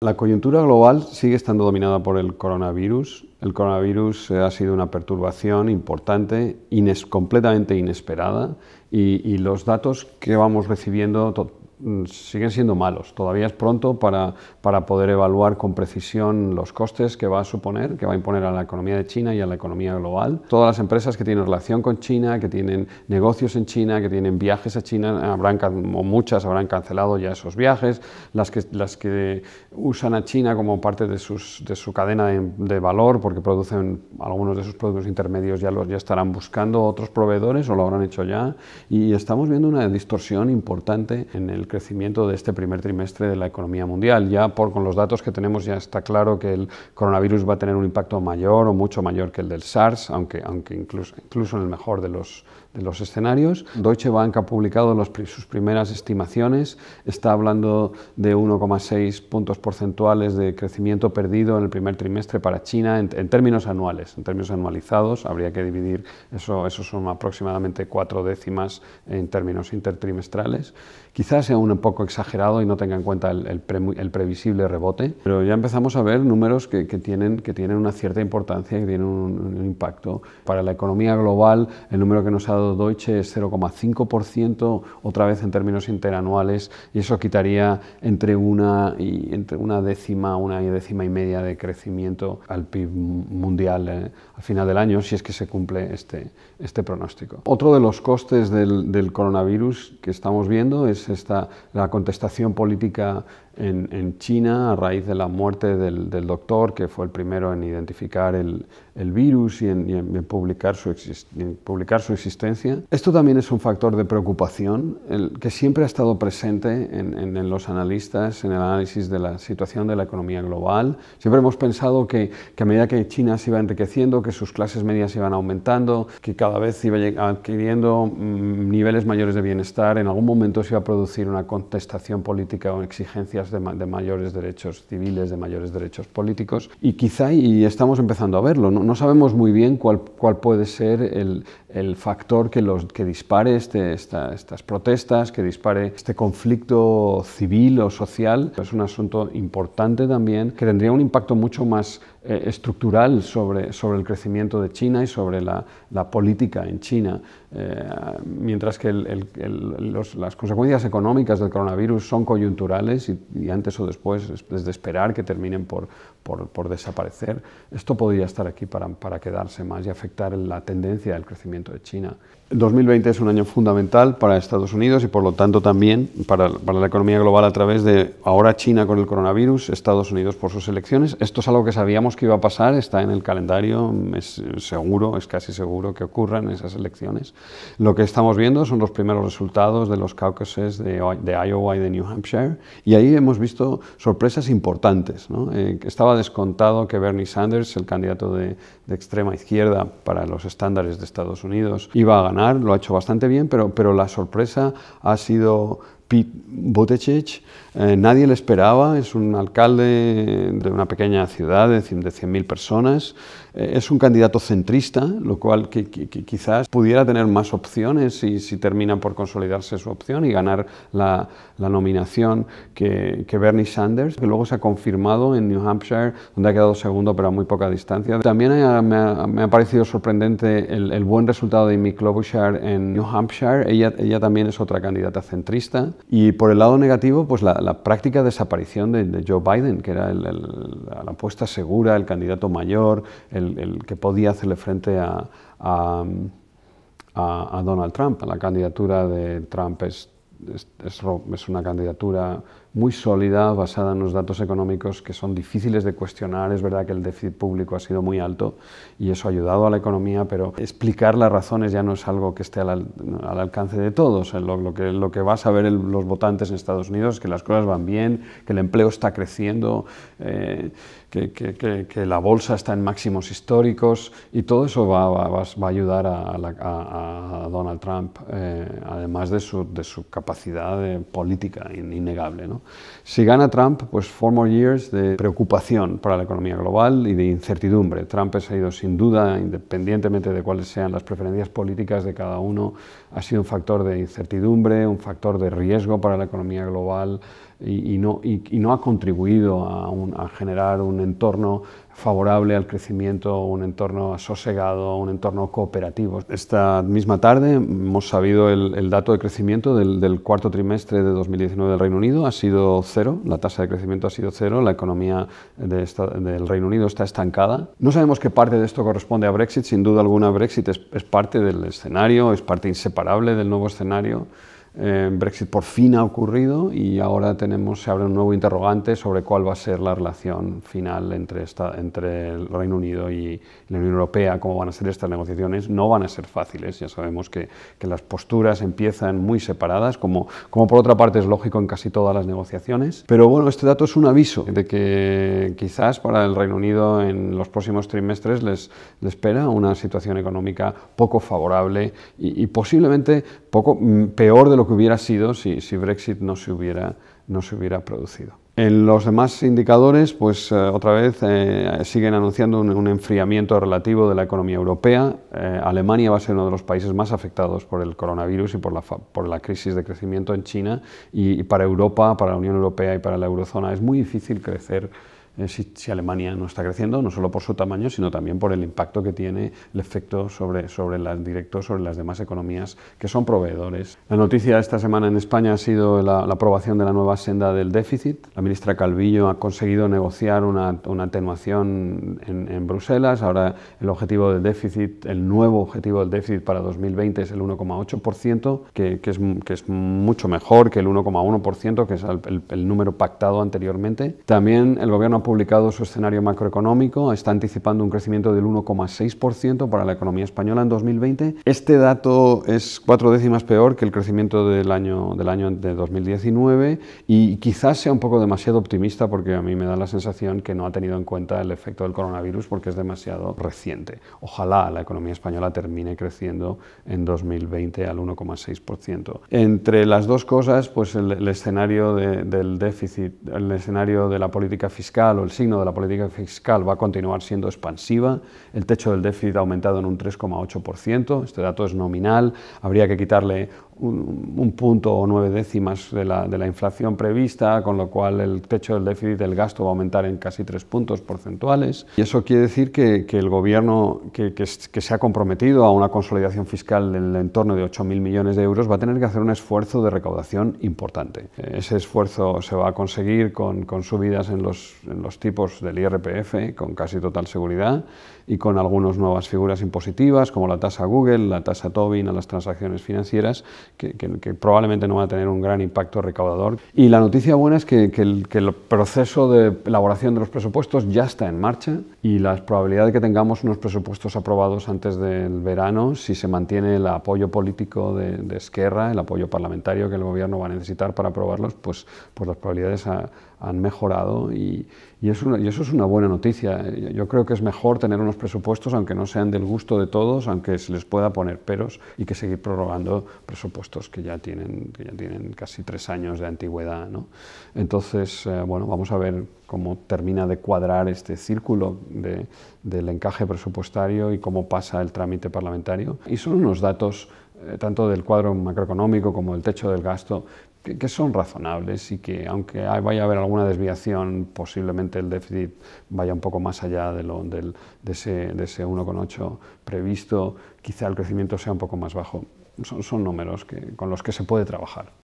La coyuntura global sigue estando dominada por el coronavirus. El coronavirus ha sido una perturbación importante, completamente inesperada, y los datos que vamos recibiendo siguen siendo malos. Todavía es pronto para poder evaluar con precisión los costes que va a suponer, que va a imponer a la economía de China y a la economía global. Todas las empresas que tienen relación con China, que tienen negocios en China, que tienen viajes a China, muchas habrán cancelado ya esos viajes. Las que usan a China como parte de su cadena de valor, porque producen algunos de sus productos intermedios, ya estarán buscando otros proveedores o lo habrán hecho ya. Y estamos viendo una distorsión importante en el crecimiento de este primer trimestre de la economía mundial. Ya con los datos que tenemos ya está claro que el coronavirus va a tener un impacto mayor o mucho mayor que el del SARS, aunque incluso en el mejor de los escenarios. Deutsche Bank ha publicado sus primeras estimaciones, está hablando de 1,6 puntos porcentuales de crecimiento perdido en el primer trimestre para China en términos anuales, en términos anualizados, habría que dividir, eso son aproximadamente 4 décimas en términos intertrimestrales. Quizás sea un poco exagerado y no tenga en cuenta el previsible rebote, pero ya empezamos a ver números que tienen una cierta importancia, que tienen un impacto. Para la economía global, el número que nos ha dado Deutsche es 0,5%, otra vez en términos interanuales, y eso quitaría entre una décima y media de crecimiento al PIB mundial al final del año, si es que se cumple este pronóstico. Otro de los costes del coronavirus que estamos viendo es la contestación política en China a raíz de la muerte del doctor, que fue el primero en identificar el virus y en publicar su existencia. Esto también es un factor de preocupación que siempre ha estado presente en los analistas, en el análisis de la situación de la economía global. Siempre hemos pensado que a medida que China se iba enriqueciendo, que sus clases medias iban aumentando, que cada vez iba adquiriendo niveles mayores de bienestar, en algún momento se iba a producir una contestación política o exigencias de mayores derechos civiles, de mayores derechos políticos, y quizá estamos empezando a verlo. No sabemos muy bien cuál puede ser el factor que dispare estas protestas, que dispare este conflicto civil o social. Es un asunto importante también, que tendría un impacto mucho más estructural sobre el crecimiento de China y sobre la política en China. Mientras que las consecuencias económicas del coronavirus son coyunturales y antes o después es de esperar que terminen por desaparecer, esto podría estar aquí para quedarse más y afectar la tendencia del crecimiento de China. 2020 es un año fundamental para Estados Unidos y por lo tanto también para la economía global a través de ahora China con el coronavirus, Estados Unidos por sus elecciones. Esto es algo que sabíamos que iba a pasar, está en el calendario, es casi seguro que ocurran esas elecciones. Lo que estamos viendo son los primeros resultados de los caucuses de Iowa y de New Hampshire, y ahí hemos visto sorpresas importantes, ¿no? Estaba descontado que Bernie Sanders, el candidato de extrema izquierda para los estándares de Estados Unidos, iba a ganar. Lo ha hecho bastante bien, pero la sorpresa ha sido Pete Buttigieg. Nadie le esperaba, es un alcalde de una pequeña ciudad de 100.000 personas, es un candidato centrista, lo cual que quizás pudiera tener más opciones si termina por consolidarse su opción y ganar la nominación que Bernie Sanders, que luego se ha confirmado en New Hampshire, donde ha quedado segundo pero a muy poca distancia. También me ha parecido sorprendente el buen resultado de Amy Klobuchar en New Hampshire, ella también es otra candidata centrista. Y por el lado negativo, pues la práctica desaparición de Joe Biden, que era la apuesta segura, el candidato mayor, el que podía hacerle frente a Donald Trump. La candidatura de Trump es una candidatura muy sólida, basada en los datos económicos que son difíciles de cuestionar. Es verdad que el déficit público ha sido muy alto y eso ha ayudado a la economía, pero explicar las razones ya no es algo que esté al alcance de todos. Lo que va a saber los votantes en Estados Unidos es que las cosas van bien, que el empleo está creciendo, que la bolsa está en máximos históricos, y todo eso va a ayudar a Donald Trump, además de su capacidad política innegable, ¿no? Si gana Trump, pues 4 more years de preocupación para la economía global y de incertidumbre. Trump ha sido, sin duda, independientemente de cuáles sean las preferencias políticas de cada uno, ha sido un factor de incertidumbre, un factor de riesgo para la economía global, y no ha contribuido a generar un entorno favorable al crecimiento, un entorno sosegado, un entorno cooperativo. Esta misma tarde hemos sabido el dato de crecimiento del cuarto trimestre de 2019 del Reino Unido. Ha sido cero, la tasa de crecimiento ha sido cero, la economía del Reino Unido está estancada. No sabemos qué parte de esto corresponde a Brexit. Sin duda alguna Brexit es parte del escenario, es parte inseparable del nuevo escenario. Brexit por fin ha ocurrido y ahora se abre un nuevo interrogante sobre cuál va a ser la relación final entre el Reino Unido y la Unión Europea, cómo van a ser estas negociaciones. No van a ser fáciles, ya sabemos que las posturas empiezan muy separadas, como por otra parte es lógico en casi todas las negociaciones. Pero bueno, este dato es un aviso de que quizás para el Reino Unido en los próximos trimestres les espera una situación económica poco favorable y posiblemente poco peor de lo que hubiera sido si Brexit no se hubiera producido. En los demás indicadores, pues otra vez siguen anunciando un enfriamiento relativo de la economía europea. Alemania va a ser uno de los países más afectados por el coronavirus y por la crisis de crecimiento en China, y para Europa, para la Unión Europea y para la eurozona es muy difícil crecer si Alemania no está creciendo, no solo por su tamaño, sino también por el impacto que tiene el efecto sobre las demás economías que son proveedores. La noticia de esta semana en España ha sido la aprobación de la nueva senda del déficit. La ministra Calvillo ha conseguido negociar una atenuación en Bruselas. Ahora el nuevo objetivo del déficit para 2020 es el 1,8%, que es mucho mejor que el 1,1%, que es el número pactado anteriormente. También el gobierno ha publicado su escenario macroeconómico, está anticipando un crecimiento del 1,6% para la economía española en 2020. Este dato es 4 décimas peor que el crecimiento del año de 2019 y quizás sea un poco demasiado optimista, porque a mí me da la sensación que no ha tenido en cuenta el efecto del coronavirus porque es demasiado reciente. Ojalá la economía española termine creciendo en 2020 al 1,6%. Entre las dos cosas, pues el escenario del déficit, el escenario de la política fiscal o el signo de la política fiscal va a continuar siendo expansiva. El techo del déficit ha aumentado en un 3,8%, este dato es nominal, habría que quitarle un punto o 9 décimas de la inflación prevista, con lo cual el techo del déficit del gasto va a aumentar en casi 3 puntos porcentuales. Y eso quiere decir que el gobierno que se ha comprometido a una consolidación fiscal en el entorno de 8.000 millones de euros va a tener que hacer un esfuerzo de recaudación importante. Ese esfuerzo se va a conseguir con subidas en los tipos del IRPF, con casi total seguridad, y con algunas nuevas figuras impositivas como la tasa Google, la tasa Tobin a las transacciones financieras, que probablemente no va a tener un gran impacto recaudador. Y la noticia buena es que el proceso de elaboración de los presupuestos ya está en marcha, y la probabilidad de que tengamos unos presupuestos aprobados antes del verano, si se mantiene el apoyo político de Esquerra, el apoyo parlamentario que el gobierno va a necesitar para aprobarlos, pues las probabilidades han mejorado, y eso es una buena noticia. Yo creo que es mejor tener unos presupuestos, aunque no sean del gusto de todos, aunque se les pueda poner peros, y que seguir prorrogando presupuestos que ya tienen casi 3 años de antigüedad, ¿no? Entonces, bueno, vamos a ver cómo termina de cuadrar este círculo del encaje presupuestario y cómo pasa el trámite parlamentario. Y son unos datos, tanto del cuadro macroeconómico como del techo del gasto, que son razonables, y que aunque vaya a haber alguna desviación, posiblemente el déficit vaya un poco más allá de ese 1,8 previsto, quizá el crecimiento sea un poco más bajo. Son números con los que se puede trabajar.